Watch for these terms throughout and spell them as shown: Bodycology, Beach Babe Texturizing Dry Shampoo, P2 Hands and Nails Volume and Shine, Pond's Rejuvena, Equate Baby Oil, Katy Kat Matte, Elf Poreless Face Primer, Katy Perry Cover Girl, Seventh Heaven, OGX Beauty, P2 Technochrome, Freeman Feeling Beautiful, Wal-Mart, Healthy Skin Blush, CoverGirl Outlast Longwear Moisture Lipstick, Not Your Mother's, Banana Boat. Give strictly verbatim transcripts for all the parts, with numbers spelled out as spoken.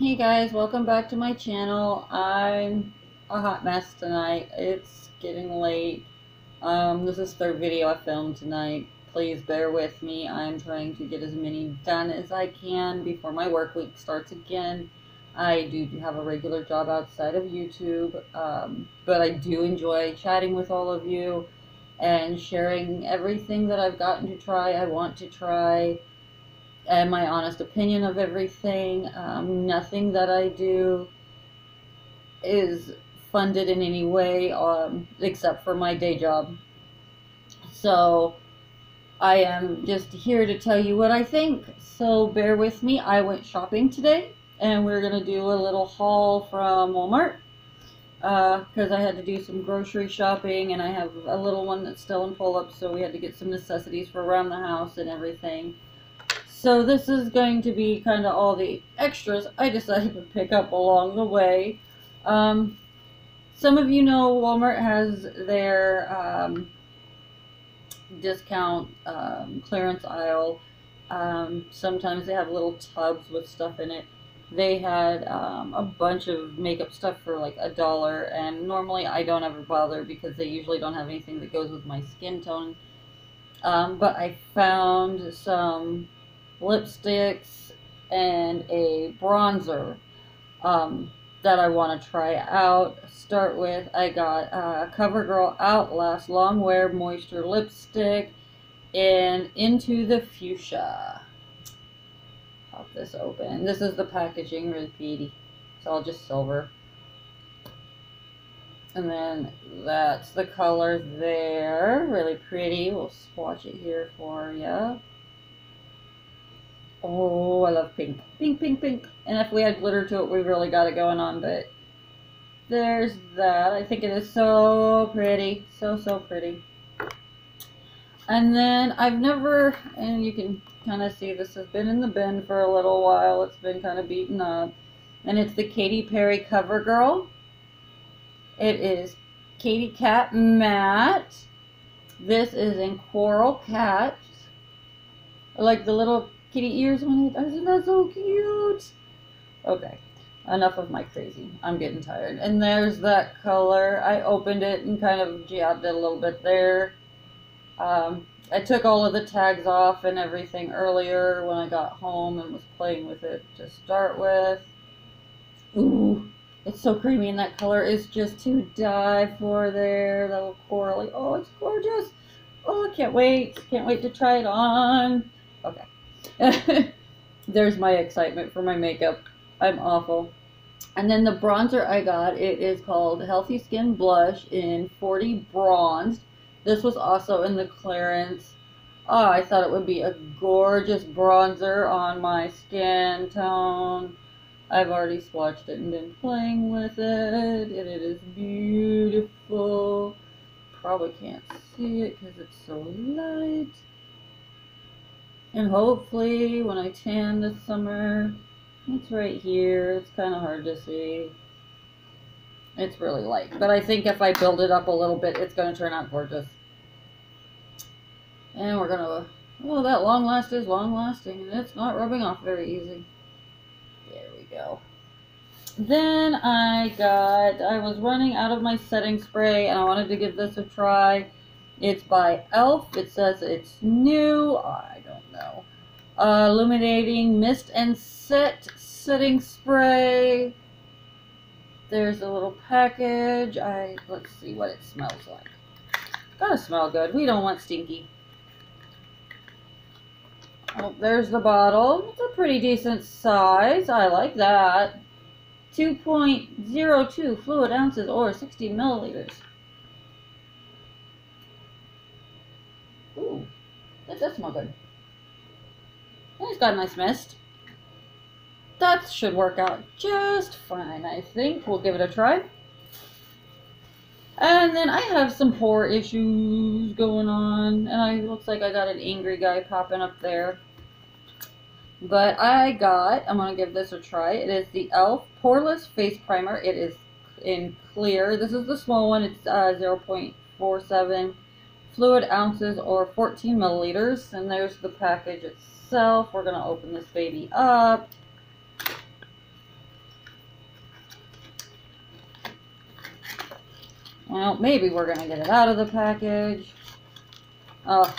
Hey guys, welcome back to my channel. I'm a hot mess tonight. It's getting late. Um, this is the third video I filmed tonight. Please bear with me. I'm trying to get as many done as I can before my work week starts again. I do have a regular job outside of YouTube, um, but I do enjoy chatting with all of you and sharing everything that I've gotten to try, I want to try, and my honest opinion of everything. Um, nothing that I do is funded in any way, um, except for my day job. So I am just here to tell you what I think. So bear with me. I went shopping today, and we're gonna do a little haul from Walmart because uh, I had to do some grocery shopping, and I have a little one that's still in pull-up, so we had to get some necessities for around the house and everything. So this is going to be kind of all the extras I decided to pick up along the way. Um, some of you know Walmart has their um, discount um, clearance aisle. Um, sometimes they have little tubs with stuff in it. They had um, a bunch of makeup stuff for like a dollar, and normally I don't ever bother because they usually don't have anything that goes with my skin tone. Um, but I found some lipsticks and a bronzer um, that I want to try out. Start with, I got uh, CoverGirl Outlast Longwear Moisture Lipstick and Into the Fuchsia. Pop this open. This is the packaging repeaty. It's all just silver. And then that's the color there. Really pretty. We'll swatch it here for you. Oh, I love pink. Pink, pink, pink. And if we had glitter to it, we really got it going on, but there's that. I think it is so pretty. So, so pretty. And then I've never, and you can kind of see this has been in the bin for a little while. It's been kind of beaten up. And it's the Katy Perry Cover Girl. It is Katy Kat Matte. This is in Coral Cat. I like the little kitty ears on it. Isn't that so cute? Okay, enough of my crazy. I'm getting tired. And there's that color. I opened it and kind of jabbed it a little bit there. Um, I took all of the tags off and everything earlier when I got home and was playing with it to start with. Ooh, it's so creamy, and that color is just to die for there. That little corally. Oh, it's gorgeous. Oh, I can't wait. Can't wait to try it on. Okay. There's my excitement for my makeup. I'm awful. And then the bronzer I got, it is called Healthy Skin Blush in forty Bronzed. This was also in the clearance. Oh, I thought it would be a gorgeous bronzer on my skin tone. I've already swatched it and been playing with it, and it is beautiful. Probably can't see it because it's so light. And hopefully when I tan this summer, it's right here. It's kind of hard to see. It's really light. But I think if I build it up a little bit, it's going to turn out gorgeous. And we're going to... Oh, that long last is long lasting. And it's not rubbing off very easy. There we go. Then I got... I was running out of my setting spray, and I wanted to give this a try. It's by Elf. It says it's new. I don't know. Uh, illuminating Mist and Set Setting Spray. There's a little package. I let's see what it smells like. Gotta smell good. We don't want stinky. Oh, there's the bottle. It's a pretty decent size. I like that. two point zero two fluid ounces or sixty milliliters. Ooh, that does smell good. And it's got a nice mist. That should work out just fine, I think. We'll give it a try. And then I have some pore issues going on. And I looks like I got an angry guy popping up there. But I got, I'm going to give this a try. It is the Elf Poreless Face Primer. It is in clear. This is the small one. It's uh, zero point four seven. Fluid ounces or fourteen milliliters, and there's the package itself. We're gonna open this baby up. Well, maybe we're going to get it out of the package. Oh,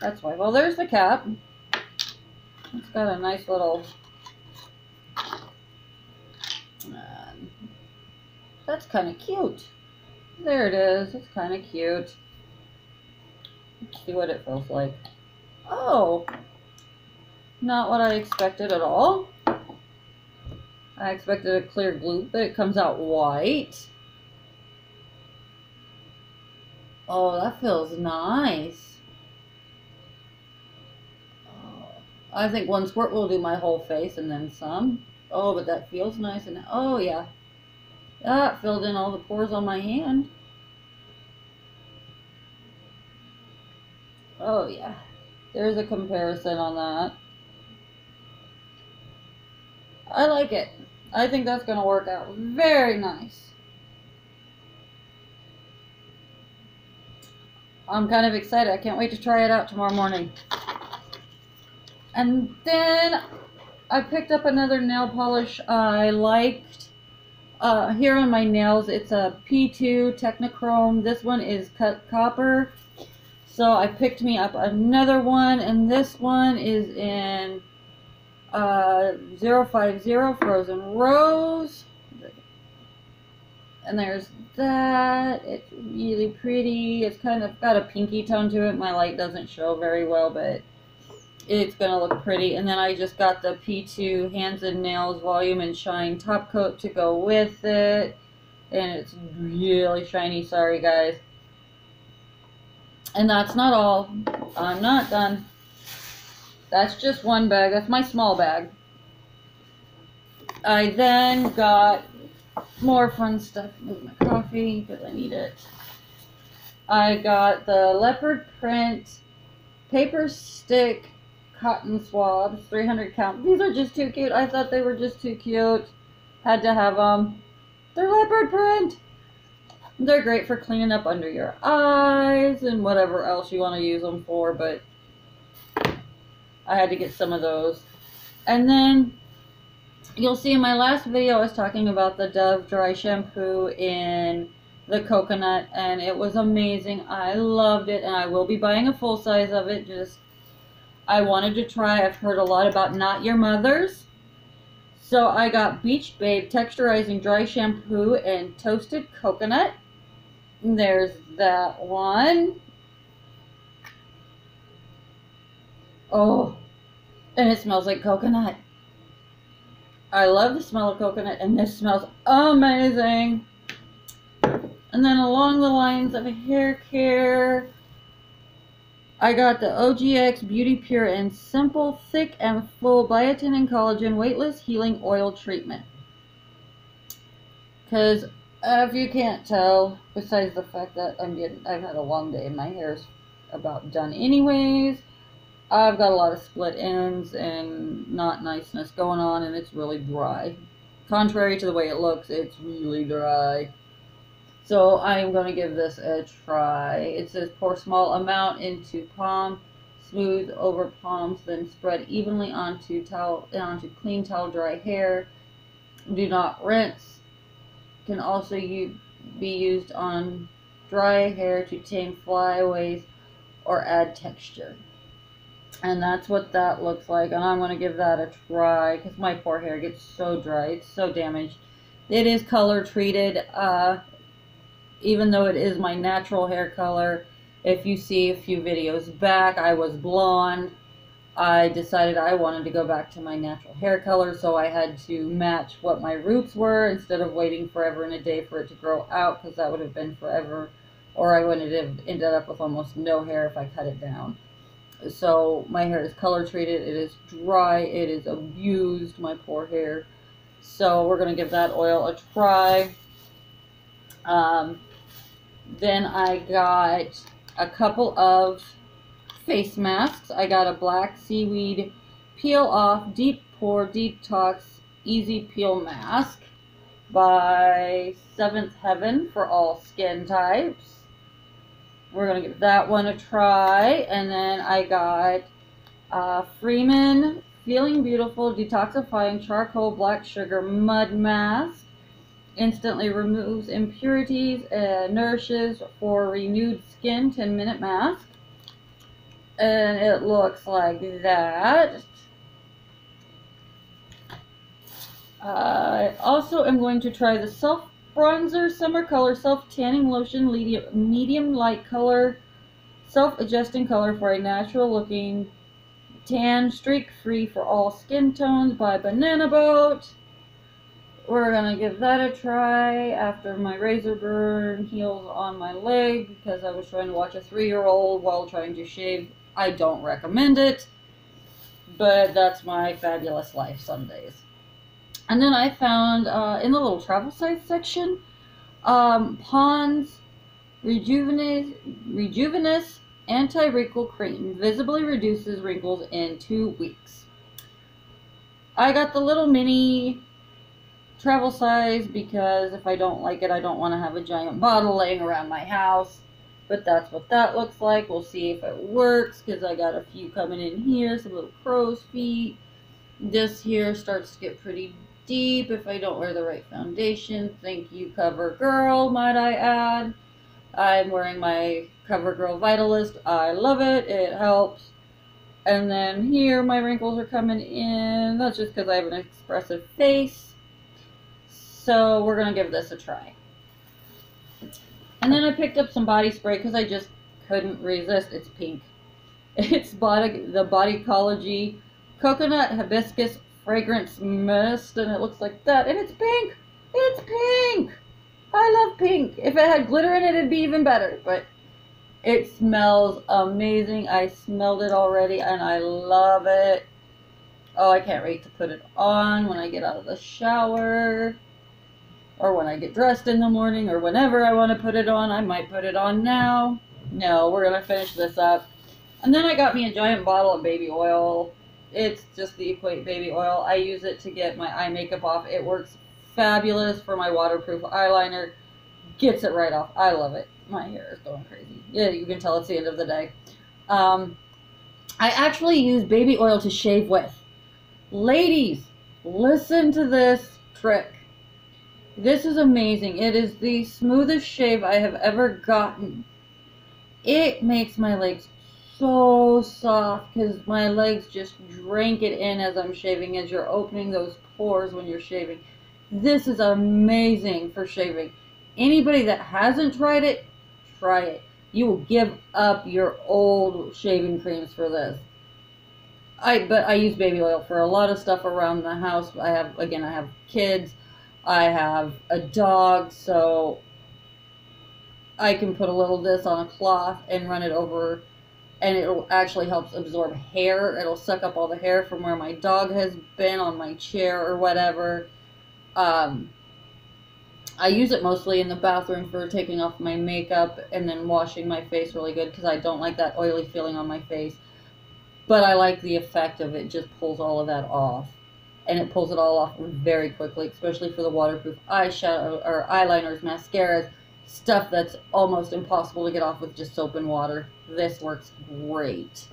that's why. Well, there's the cap. It's got a nice little... Um, that's kind of cute. There it is. It's kind of cute. Let's see what it feels like. Oh! Not what I expected at all. I expected a clear glue, but it comes out white. Oh, that feels nice. Oh, I think one squirt will do my whole face and then some. Oh, but that feels nice. And oh, yeah. That filled in all the pores on my hand. Oh, yeah. There's a comparison on that. I like it. I think that's going to work out very nice. I'm kind of excited. I can't wait to try it out tomorrow morning. And then I picked up another nail polish I liked. Uh, here on my nails, it's a P two Technochrome. This one is cut copper. So I picked me up another one, and this one is in uh, zero five zero Frozen Rose. And there's that. It's really pretty. It's kind of got a pinky tone to it. My light doesn't show very well, but it's going to look pretty. And then I just got the P two Hands and Nails Volume and Shine top coat to go with it. And it's really shiny. Sorry, guys. And that's not all. I'm not done. That's just one bag. That's my small bag. I then got more fun stuff. Move my coffee because I need it. I got the leopard print paper stick cotton swabs, three hundred count. These are just too cute. I thought they were just too cute. Had to have them. They're leopard print. They're great for cleaning up under your eyes and whatever else you want to use them for, but I had to get some of those. And then you'll see in my last video I was talking about the Dove Dry Shampoo in the coconut, and it was amazing. I loved it, and I will be buying a full size of it. Just I wanted to try. I've heard a lot about Not Your Mother's. So I got Beach Babe Texturizing Dry Shampoo and Toasted Coconut. There's that one. Oh, and it smells like coconut. I love the smell of coconut, and this smells amazing. And then along the lines of hair care, I got the O G X Beauty Pure and Simple Thick and Full Biotin and Collagen Weightless Healing Oil Treatment. Because uh, if you can't tell, besides the fact that I'm getting, I've had a long day and my hair's about done anyways, I've got a lot of split ends and not niceness going on, and it's really dry. Contrary to the way it looks, it's really dry. So I am going to give this a try. It says pour small amount into palm, smooth over palms, then spread evenly onto towel, onto clean towel dry hair. Do not rinse. Can also be used on dry hair to tame flyaways or add texture. And that's what that looks like. And I'm going to give that a try because my poor hair gets so dry. It's so damaged. It is color treated. Uh, Even though it is my natural hair color, if you see a few videos back, I was blonde. I decided I wanted to go back to my natural hair color, so I had to match what my roots were instead of waiting forever and a day for it to grow out, because that would have been forever, or I wouldn't have ended up with almost no hair if I cut it down. So my hair is color treated, it is dry, it is abused, my poor hair. So we're going to give that oil a try. Um, Then I got a couple of face masks. I got a black seaweed peel off deep pore detox easy peel mask by Seventh Heaven for all skin types. We're going to give that one a try. And then I got uh, Freeman Feeling Beautiful Detoxifying Charcoal Black Sugar Mud Mask. Instantly removes impurities, uh, nourishes for renewed skin, ten minute mask. And it looks like that. Uh, I also am going to try the Self Bronzer Summer Color Self Tanning Lotion Medium Light Color Self Adjusting Color for a Natural Looking Tan Streak Free for All Skin Tones by Banana Boat. We're going to give that a try after my razor burn heals on my leg because I was trying to watch a three year old while trying to shave. I don't recommend it, but that's my fabulous life some days. And then I found uh, in the little travel size section, um, Pond's Rejuvena Rejuvenous Anti-Wrinkle Cream. Visibly reduces wrinkles in two weeks. I got the little mini travel size because if I don't like it, I don't want to have a giant bottle laying around my house. But that's what that looks like. We'll see if it works because I got a few coming in here, some little crow's feet. This here starts to get pretty deep if I don't wear the right foundation. Thank you, CoverGirl, might I add. I'm wearing my CoverGirl Vitalist. I love it. It helps. And then here my wrinkles are coming in. That's just because I have an expressive face. So we're going to give this a try. And then I picked up some body spray because I just couldn't resist. It's pink. It's body, the Bodycology Coconut Hibiscus Fragrance Mist. And it looks like that. And it's pink. It's pink. I love pink. If it had glitter in it, it'd be even better. But it smells amazing. I smelled it already and I love it. Oh, I can't wait to put it on when I get out of the shower. Or when I get dressed in the morning, or whenever I want to put it on. I might put it on now. No, we're going to finish this up. And then I got me a giant bottle of baby oil. It's just the Equate Baby Oil. I use it to get my eye makeup off. It works fabulous for my waterproof eyeliner. Gets it right off. I love it. My hair is going crazy. Yeah, you can tell it's the end of the day. Um, I actually use baby oil to shave with. Ladies, listen to this trick. This is amazing. It is the smoothest shave I have ever gotten. It makes my legs so soft because my legs just drink it in as I'm shaving, as you're opening those pores when you're shaving. This is amazing for shaving. Anybody that hasn't tried it, try it. You will give up your old shaving creams for this. I but I use baby oil for a lot of stuff around the house. I have again I have kids. I have a dog, so I can put a little of this on a cloth and run it over, and it actually helps absorb hair. It'll suck up all the hair from where my dog has been on my chair or whatever. Um, I use it mostly in the bathroom for taking off my makeup and then washing my face really good because I don't like that oily feeling on my face. But I like the effect of it. It just pulls all of that off. And it pulls it all off very quickly, especially for the waterproof eyeshadow or eyeliners, mascaras, stuff that's almost impossible to get off with just soap and water. This works great.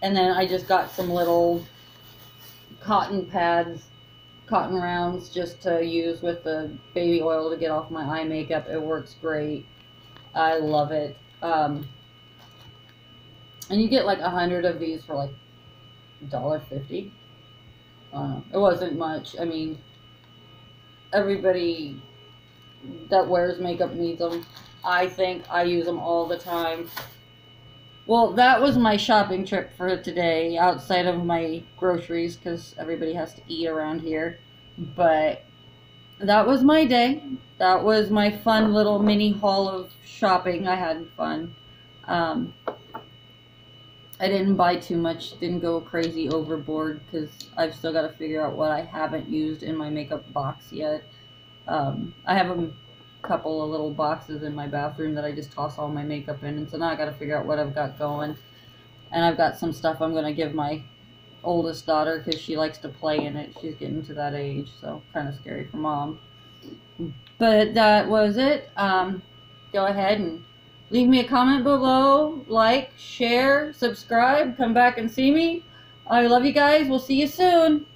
And then I just got some little cotton pads, cotton rounds, just to use with the baby oil to get off my eye makeup. It works great. I love it. Um, and you get like a hundred of these for like a dollar fifty. Uh, it wasn't much. I mean, everybody that wears makeup needs them. I think I use them all the time. Well, that was my shopping trip for today, outside of my groceries, because everybody has to eat around here. But that was my day. That was my fun little mini haul of shopping. I had fun. Um... I didn't buy too much, didn't go crazy overboard because I've still got to figure out what I haven't used in my makeup box yet. Um, I have a couple of little boxes in my bathroom that I just toss all my makeup in, and so now I've got to figure out what I've got going. And I've got some stuff I'm going to give my oldest daughter because she likes to play in it. She's getting to that age, so kind of scary for mom. But that was it. Um, go ahead and leave me a comment below, like, share, subscribe, come back and see me. I love you guys. We'll see you soon.